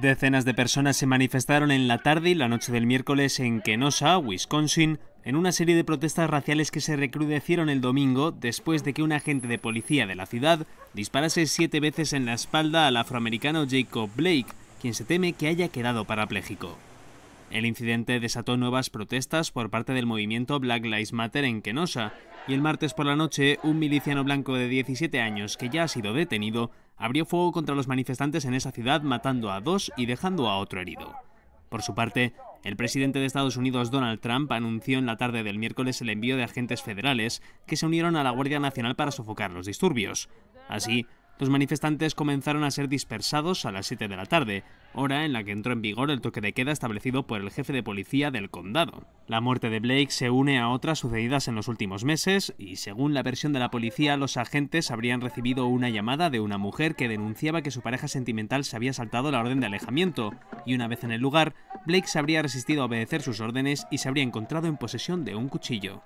Decenas de personas se manifestaron en la tarde y la noche del miércoles en Kenosha, Wisconsin, en una serie de protestas raciales que se recrudecieron el domingo después de que un agente de policía de la ciudad disparase 7 veces en la espalda al afroamericano Jacob Blake, quien se teme que haya quedado parapléjico. El incidente desató nuevas protestas por parte del movimiento Black Lives Matter en Kenosha, y el martes por la noche un miliciano blanco de 17 años que ya ha sido detenido abrió fuego contra los manifestantes en esa ciudad, matando a 2 y dejando a otro herido. Por su parte, el presidente de Estados Unidos, Donald Trump, anunció en la tarde del miércoles el envío de agentes federales que se unieron a la Guardia Nacional para sofocar los disturbios. Así, los manifestantes comenzaron a ser dispersados a las 7 de la tarde, hora en la que entró en vigor el toque de queda establecido por el jefe de policía del condado. La muerte de Blake se une a otras sucedidas en los últimos meses y, según la versión de la policía, los agentes habrían recibido una llamada de una mujer que denunciaba que su pareja sentimental se había saltado la orden de alejamiento y, una vez en el lugar, Blake se habría resistido a obedecer sus órdenes y se habría encontrado en posesión de un cuchillo.